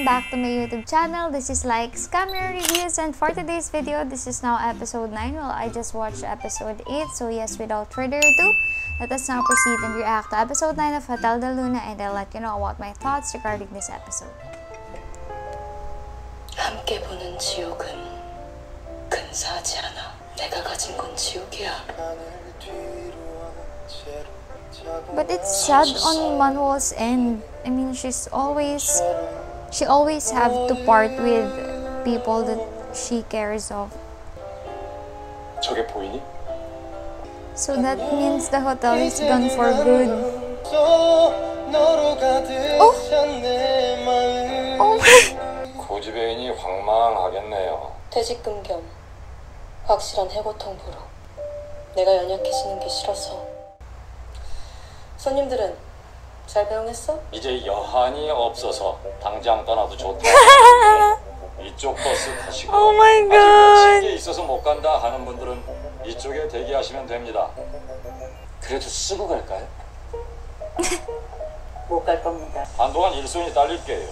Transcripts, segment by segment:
Welcome back to my YouTube channel. This is lykscamerareviews, and for today's video, this is now episode 9. Well, I just watched episode 8, so yes, without further ado, let us now proceed and react to episode 9 of Hotel Del Luna, and I'll let you know about my thoughts regarding this episode. 함께 보는 지옥은 근사하지 않아. 내가 가진 건 지옥이야. But it's sad on Man-weol's end. I mean, she always have to part with people that she cares of. 저게 보이니? So that means the hotel is gone for good. Oh! Oh my! 고지배인이 황망하겠네요. 퇴직금 겸 확실한 해고통 보러. 내가 연약해지는 게 싫어서. 손님들은 잘 배웅했어? 이제 여한이 없어서 당장 떠나도 좋다. 이쪽 버스 타시고 아직 며칠이 있어서 못 간다 하는 분들은 이쪽에 대기하시면 됩니다. 그래도 쓰고 갈까요? 못 갈 겁니다. 한동안 일손이 딸릴게요.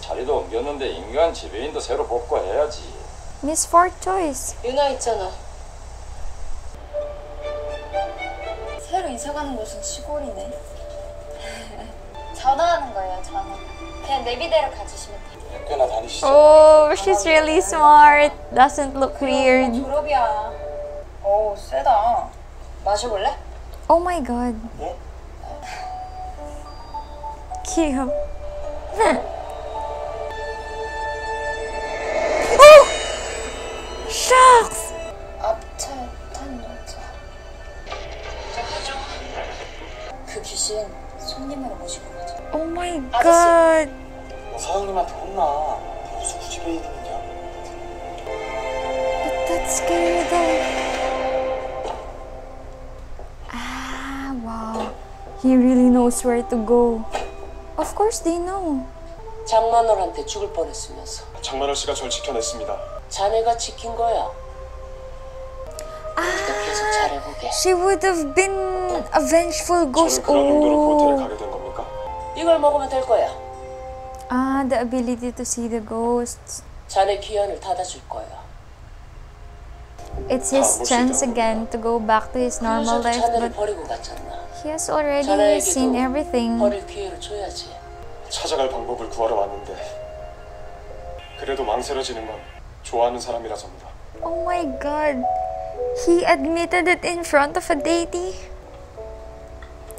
자리도 옮겼는데 인간 지배인도 새로 복구해야지. Miss Ford Choice. 유나 있잖아. 새로 이사가는 곳은 시골이네. 전화하는 거예요, 전화. 그냥 내비대로 가주시면 돼요. 꽤나 다니시죠? Oh, she's really smart. Doesn't look weird. 졸업이야. 오, 세다. 마셔볼래? Oh my god. 네? 귀여워. Shucks! 앞차에 탄 여자. 그 귀신 손님으로 모시고 가자. Oh my god. 사장님한테 혼나. 무슨 구지배인이냐. But that's scary though. Ah, wow. He really knows where to go. Of course they know. 장만월한테 죽을 뻔했으면서. 장만월 씨가 절 지켜냈습니다. 자네가 지킨 거야. 네가 계속 잘해보게. She would have been a vengeful ghost. Oh. 이걸 먹으면 될 거야. Ah, the ability to see the ghosts. 자네 귀환을 닫아줄 거야. It's his chance again to go back to his normal life, but he has already seen everything. 버릴 기회를 줘야지. 찾아갈 방법을 구하러 왔는데 그래도 망설여지는 건 좋아하는 사람이라서입니다. Oh my god, he admitted it in front of a deity.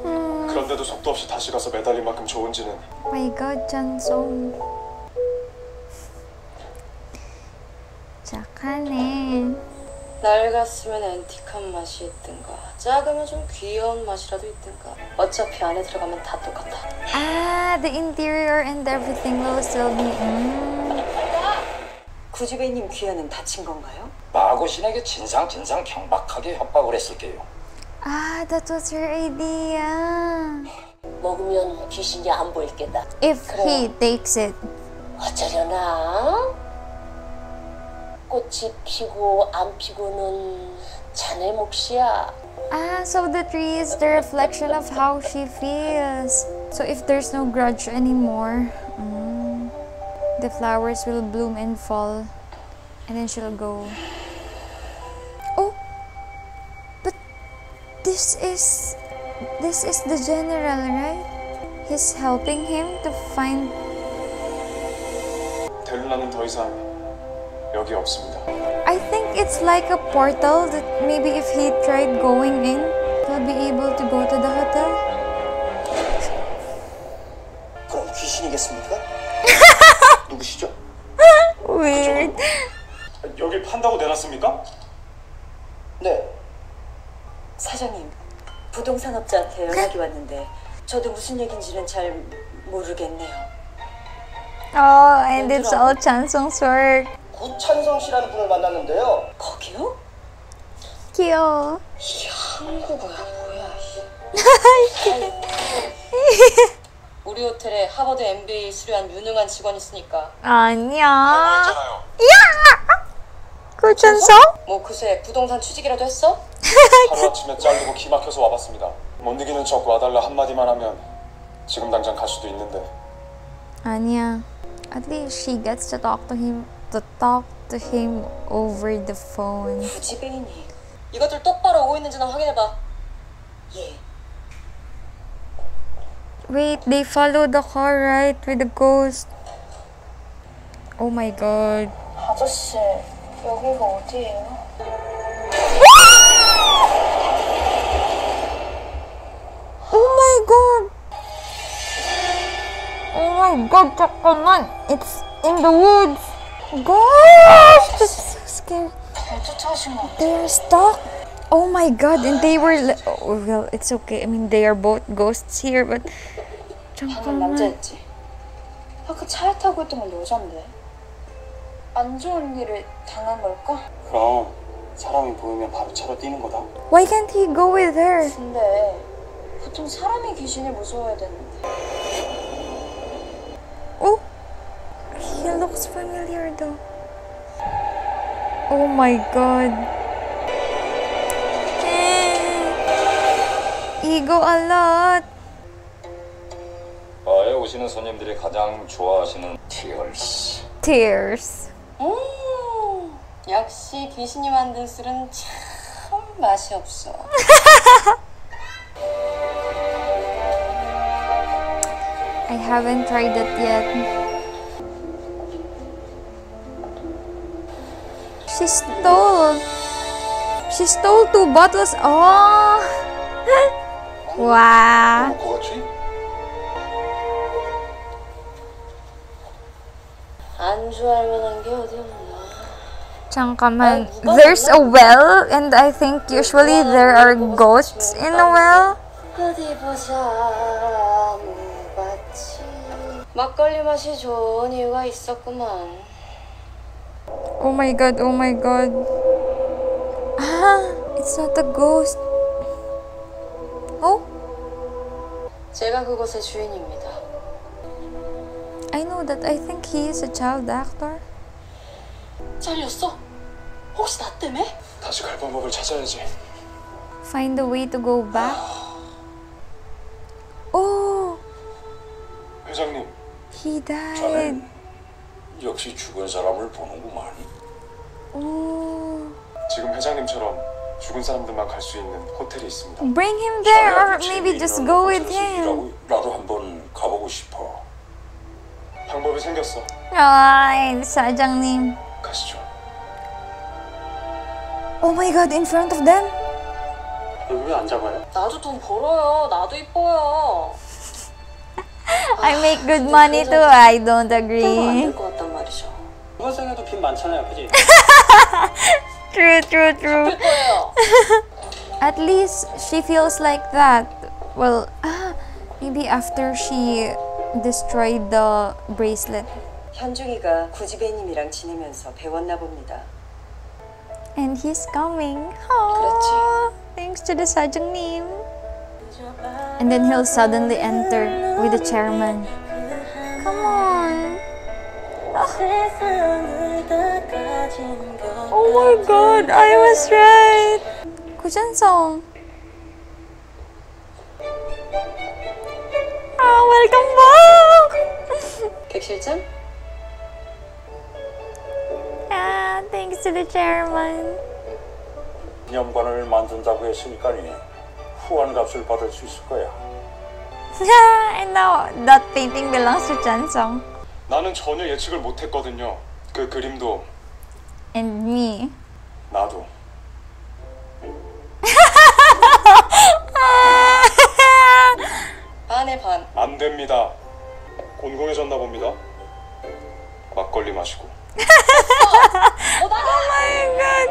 그런데도 속도 없이 다시 가서 매달릴 만큼 좋은지는. My God, Chan-seong. 착하네. 낡았으면 앤틱한 맛이 있든가, 작으면 좀 귀여운 맛이라도 있든가. 어차피 안에 들어가면 다 똑같아. Ah, the interior and everything will still be. 구지배님 귀하는 다친 건가요? 마고 신에게 진상 경박하게 협박을 했을게요. Ah, that was her idea. 먹으면 귀신이 안 보이겠다. If he takes it. 어쩌려나? 꽃이 피고 안 피고는 자네 몫이야. Ah, so the tree is the reflection of how she feels. So if there's no grudge anymore, the flowers will bloom and fall, and then she'll go. This is the general, right? He's helping him to find. 델루나는 더 이상 여기 없습니다. I think it's like a portal that maybe if he tried going in, he'll be able to go to the hotel. 그럼 귀신이겠습니까? 누구시죠? Weird. 여기 판다고 내놨습니까? 네. 사장님, 부동산업자한테 연락이 왔는데 저도 무슨 얘긴지는 잘 모르겠네요. Oh, and it's all Chan-seong's work. 구찬성 씨라는 분을 만났는데요. 거기요? 귀여워. 이게 한국어야 뭐야. 우리 호텔에 하버드 MBA 수료한 유능한 직원이 있으니까. 아니야. 야! 구찬성? 뭐 그새 부동산 취직이라도 했어? 하루아침에 잘리고 기막혀서 와봤습니다. 못 이기는 척 와달라 한마디만 하면 지금 당장 갈 수도 있는데. 아니야. At least she gets to talk to him over the phone. 지배인이 이것들 똑바로 오고 있는지나 확인해봐. 예. Wait, they followed the car right with the ghost. Oh my god. 아저씨, 여기가 어디예요? Oh my god, 잠깐만. It's in the woods. Gosh, this is so scary. They're stuck. Oh my god, and they were oh, well, it's okay. I mean, they are both ghosts here, but 잠깐만. 남자였지. 아까 차에 타고 있던 건 여잔데. 안 좋은 일을 당한 걸까? 그럼 사람이 보이면 바로 차로 뛰는 거다. Why can't he go with her? 근데 보통 사람이 귀신을 무서워해야 되는데. Oh, he looks familiar though. Oh my god. Ego a lot. 바에 오시는 손님들이 가장 좋아하시는 tears. Tears. 역시 귀신이 만든 술은 참 맛이 없어. I haven't tried it yet. She stole 2 bottles. Oh! Wow! 잠깐만. There's a well, and I think usually there are ghosts in a well. 막걸리 맛이 좋은 이유가 있었구만. Oh my god, oh my god. Ah, it's not a ghost. Oh? 제가 그곳의 주인입니다. I know that. I think he is a child actor. 잘렸어? 혹시 나 때문에? 다시 갈 방법을 찾아야지. Find a way to go back. Oh. 회장님. He died. 역시 죽은 사람을 보는구만. 오. 지금 회장님처럼 죽은 사람들만 갈 수 있는 호텔이 있습니다. Bring him there, or maybe just go with him. 나도 한번 가보고 싶어. 방법이 생겼어. 아이, 사장님. 가시죠. Oh my god, in front of them? 왜 안 잡아요? 나도 돈 벌어요. 나도 이뻐요. I make good money too. I don't agree. True. At least she feels like that. Well, maybe after she destroyed the bracelet. 현중이가 구지배님이랑 지내면서 배웠나 봅니다. And he's coming. Oh, thanks to the 사장님. And then he'll suddenly enter with the chairman. Come on. Oh, oh my god, I was right. Chan-seong. Oh, welcome back. 백실장? Ah, thanks to the chairman. 기념관을 만든다고 했으니까요. 후원값을 받을 수 있을 거야. Yeah, and now that painting belongs to Chan-seong. 나는 전혀 예측을 못했거든요. 그 그림도. And me. 나도. 반에 반. 안 됩니다. 곤궁해졌나 봅니다. 막걸리 마시고. Oh my god.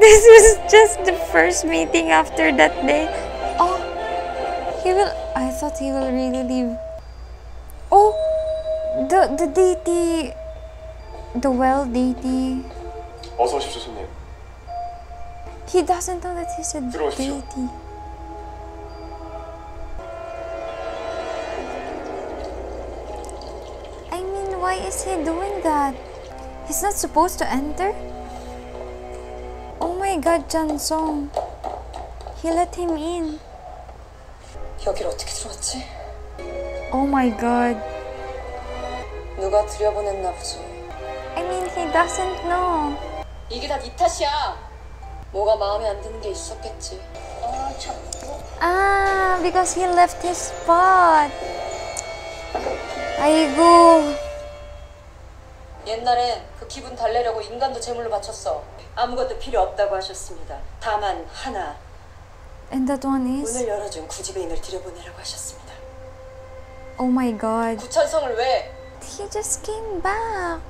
This was just the first meeting after that day. Oh, he will. I thought he will really leave. Oh, the deity, the well deity. 어서 오십시오, 손님. He doesn't know that he's a deity. I mean, why is he doing that? He's not supposed to enter. Oh my god, Chan-seong. He let him in. 여기를 어떻게 들어왔지? Oh my god. 누가 들여보냈나 보지. I mean, he doesn't know. 이게 다 네 탓이야. 뭐가 마음에 안 드는 게 있었겠지. 아, 참. 아, because he left his spot. 아이고. 옛날엔 그 기분 달래려고 인간도 제물로 바쳤어. 아무것도 필요 없다고 하셨습니다. 다만 하나. And that one is? 문을 열어준 구지배인을 들여보내라고 하셨습니다. Oh my god. 구천성을 왜? He just came back.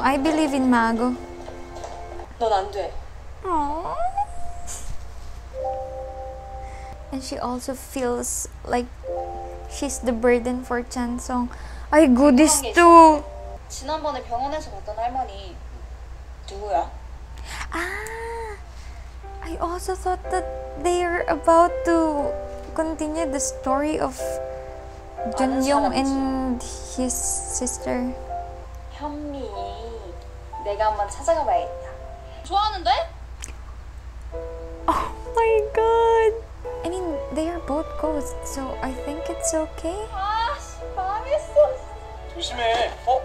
I believe in Mago. 넌 안 돼. Aww. And she also feels like she's the burden for Chan-seong. 아이고, this too. 지난번에 병원에서 봤던 할머니 누구야? Ah, I also thought that they're about to continue the story of Junyoung and his sister. 현미, 내가 한번 찾아가 봐야겠다. 좋아하는데? Oh my god. I mean, they are both ghosts, so I think it's okay. 아, 망했어. 조심해. 어?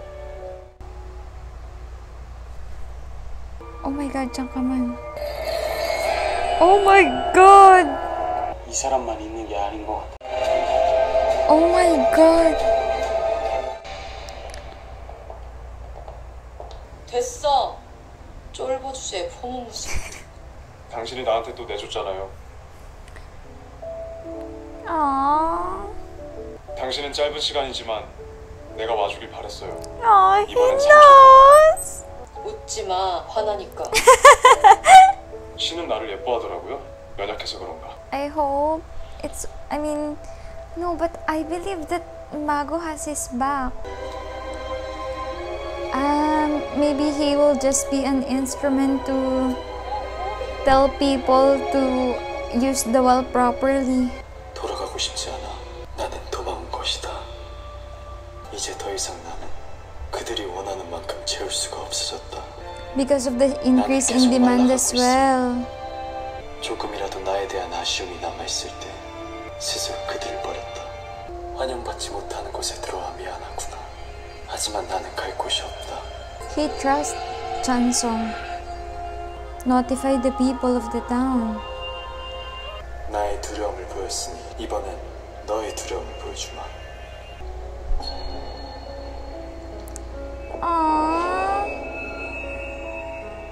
Oh my god, 잠깐만. Oh my god. 이 사람만 있는 게 아닌 것 같아. Oh my god. 됐어. 쫄보 주제에 포문 무슨. 당신이 나한테 또 내줬잖아요. 아. 당신은 짧은 시간이지만 내가 와주길 바랬어요. 아, 이번엔 참았어. 웃지 마, 화나니까. 신은 나를 예뻐하더라고요. 연약해서 그런가. I hope it's. I mean, no, but I believe that Mago has his back. Maybe he will just be an instrument to tell people to use the well properly. 돌아가고 싶지 않아. 나는 도망온 것이다. 이제 더 이상 나는 그들이 원하는 만큼 채울 수가 없어졌다. Because of the increase in demand as well. 조금이라도 나에 대한 아쉬움이 남아 있을 때 스스로 그들을 버렸다. 환영받지 못하는 곳에 들어와 미안하구나. 하지만 나는 갈 곳이 없다. He trusts Chan-seong. Notify the people of the town. 나의 두려움을 보였으니 이번엔 너의 두려움을 보여주마. 아.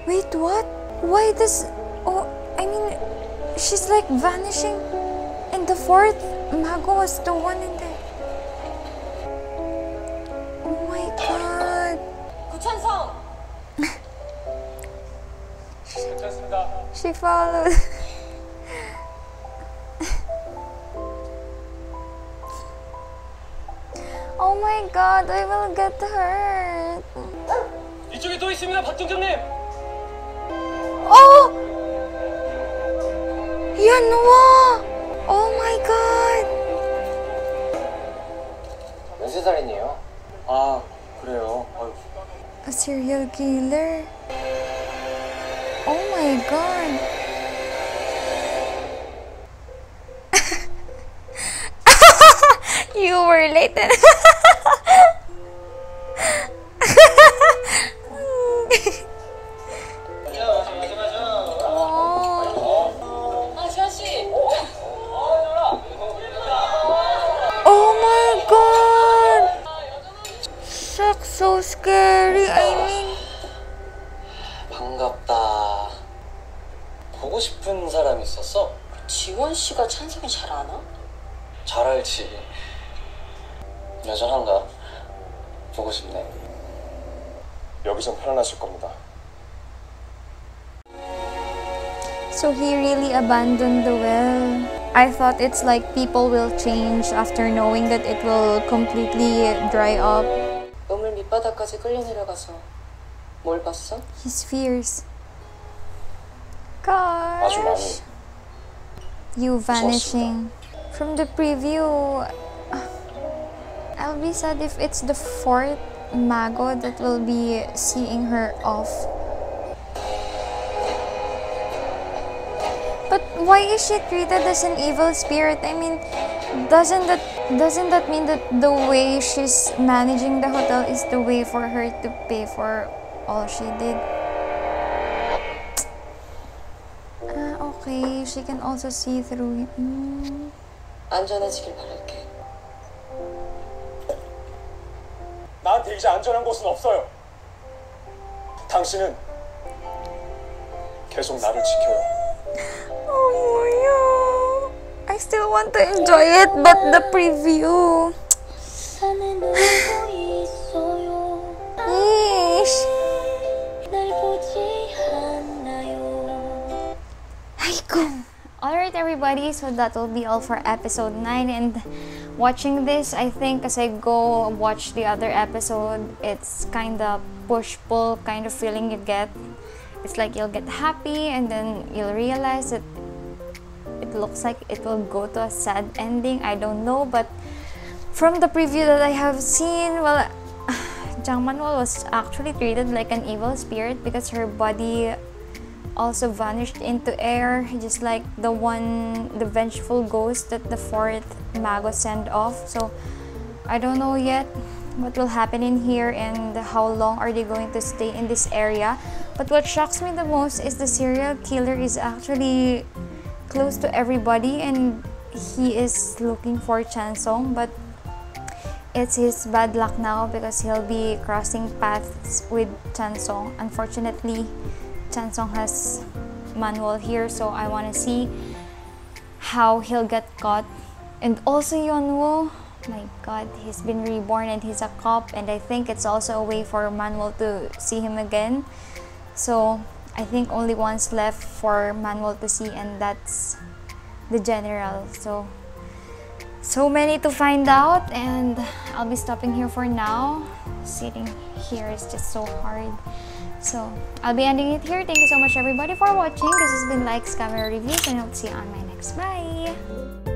Wait, what? Why does? Oh, I mean, she's like vanishing. And the fourth, Mago was the one in there. Oh my god. 구천성. She followed. Oh my god, I will get hurt. 이쪽에 또 있습니다, 박정장님. Oh! 연우와! Oh my god. 몇 살이에요? 아, 그래요. A serial killer. Oh my god. You were related. Oh my god! That's so scary. I mean. 반갑다. 보고 싶은 사람 있었어? 지원 씨가 찬성이 잘 아나? 잘 알지. 여전한가? 보고 싶네. 여기선 편안하실 겁니다. So he really abandoned the well. I thought it's like people will change after knowing that it will completely dry up. 우물 밑바닥까지 끌려 내려가서 뭘 봤어? His fears. Gosh. 아주 많이. You vanishing. 무서웠습니다. From the preview. I'll be sad if it's the fourth Mago that will be seeing her off. But why is she treated as an evil spirit? I mean, Doesn't that mean that the way she's managing the hotel is the way for her to pay for all she did? Okay, she can also see through it. 안전해지길 바랄게. 나한테 이제 안전한 곳은 없어요. 당신은 계속 나를 지켜요. 어머야. I still want to enjoy it, but the preview. Alright everybody, so that will be all for episode 9, and watching this, I think as I go watch the other episode, it's kind of push-pull kind of feeling you get. It's like you'll get happy and then you'll realize that it looks like it will go to a sad ending. I don't know, but from the preview that I have seen, well, Jang Man-weol was actually treated like an evil spirit because her body also vanished into air, just like the vengeful ghost that the fourth Mago sent off. So I don't know yet what will happen in here and how long are they going to stay in this area. But what shocks me the most is the serial killer is actually close to everybody, and he is looking for Chan-seong, but it's his bad luck now because he'll be crossing paths with Chan-seong. Unfortunately, Chan-seong has Man-weol here, so I want to see how he'll get caught. And also Yeonwoo, my god, he's been reborn and he's a cop, and I think it's also a way for Man-weol to see him again. So I think only one's left for Man-weol to see, and that's the general. So many to find out, and I'll be stopping here for now. Sitting here is just so hard. So I'll be ending it here. Thank you so much everybody for watching. This has been lykscamerareviews, and I'll see you on my next. Bye!